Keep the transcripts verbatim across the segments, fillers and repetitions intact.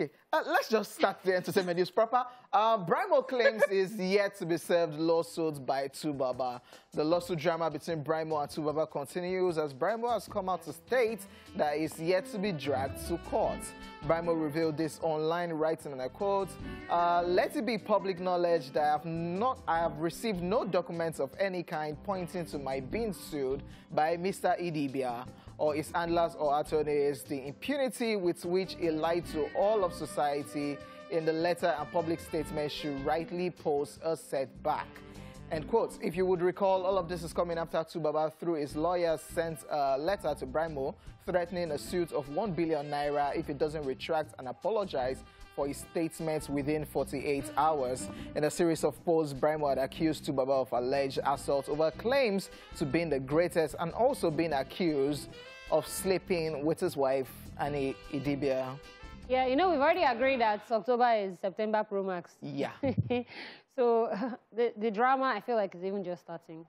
Uh, let's just start the entertainment news proper. Uh, Brymo claims is yet to be served lawsuit by Tubaba. The lawsuit drama between Brymo and Tubaba continues as Brymo has come out to state that it's yet to be dragged to court. Brymo revealed this online, writing, and I quote, uh, let it be public knowledge that I have, not, I have received no documents of any kind pointing to my being sued by Mister Idibia or his handlers or attorneys. The impunity with which he lied to all of society in the letter and public statement should rightly pose a setback. End quotes. If you would recall, all of this is coming after Tubaba, through his lawyer, sent a letter to Brymo threatening a suit of one billion naira if it doesn't retract and apologize for his statements within forty-eight hours. In a series of posts, Brymo had accused Tubaba of alleged assault over claims to being the greatest and also being accused of sleeping with his wife, Annie Idibia. Yeah, you know, we've already agreed that October is September Promax. Yeah. So the, the drama, I feel like, is even just starting.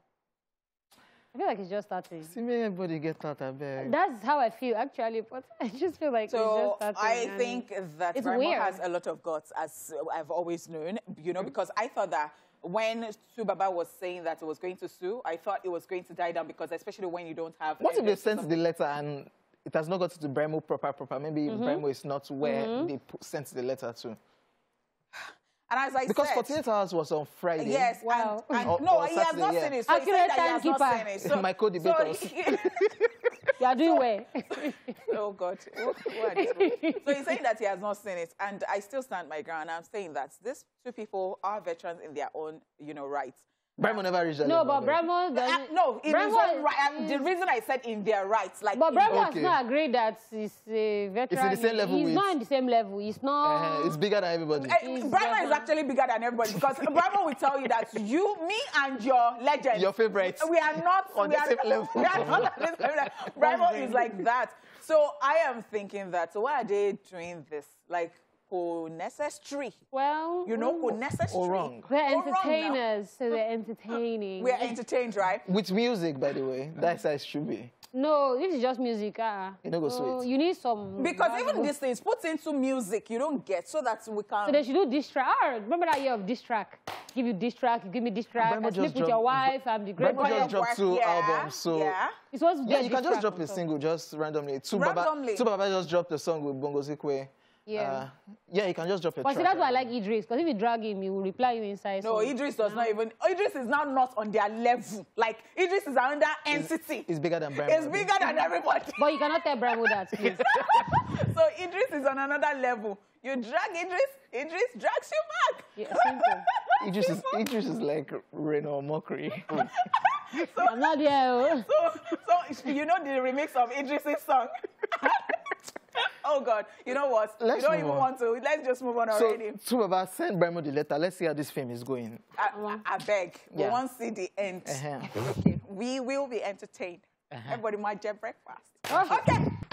I feel like it's just starting. See me, everybody get out of bed. That's how I feel, actually. But I just feel like so it's just starting. So I think that Brymo has a lot of guts, as I've always known, you know, mm-hmm. because I thought that when Tubaba was saying that it was going to sue, I thought it was going to die down, because especially when you don't have... What if they sent the letter and... It has not got to Brymo proper, proper. Maybe mm-hmm. Brymo is not where mm-hmm. they sent the letter to. And as I because said... Because forty-eight hours was on Friday. Yes. Wow. And, and, or, no, or he Saturday, has not yeah. seen it. So he said that he has not seen it. So, my co-debaters. So you are doing well. Oh, God. What, what so he's saying that he has not seen it. And I still stand my ground. I'm saying that these two people are veterans in their own, you know, rights. Brymo never reached that. No, level, but Brymo doesn't. Uh, no, it Brymo is not right. Um, the reason I said in their rights, like. But Brymo okay. has not agreed that he's a veteran. It's in the same level. He's with... not in the same level. He's not. Uh, it's bigger than everybody. Uh, Brymo is actually bigger than everybody, because Brymo will tell you that you, me, and your legend, your favorites, we are not on we the are, same level. We are not on the same level. Brymo is like that. So I am thinking that. So why are they doing this? Like. Co-necessary. Well, you know, co-necessary. Or wrong. They're entertainers, so they're entertaining. We're entertained, right? With music, by the way. That's how it should be. No, this is just music. Uh, you don't go so sweet. You need some... Because wow. even these things put into music, you don't get, so that we can... So they should do diss track. Ah, remember that year of diss track? Give you diss track, you give me diss track, I sleep with your wife, I'm the great boy. Brymo just dropped two yeah. albums, so... Yeah, it was yeah you can just drop a single, just randomly. Randomly. Tubaba just dropped a song with Bongo Zikwe. Yeah, uh, yeah, you can just drop your. But track, see, that's why I like Idris, because if you drag him, he will reply you inside. No, so Idris does not even. Idris is now not on their level. Like, Idris is another entity. It's, it's bigger than Brymo. It's bigger than everybody. But you cannot tell Brymo that, please. So Idris is on another level. You drag Idris, Idris drags you back. Yeah, Idris is Idris is like Reno Mockery. So, I'm not there. So, so you know the remix of Idris' song. Oh, God. You know what? Let's you don't even on. want to. Let's just move on so, already. So, Tubaba, send Brymo the letter. Let's see how this film is going. I, I, I beg. Yeah. We won't see the end. Uh -huh. Okay. We will be entertained. Uh -huh. Everybody might get breakfast. Uh -huh. Okay.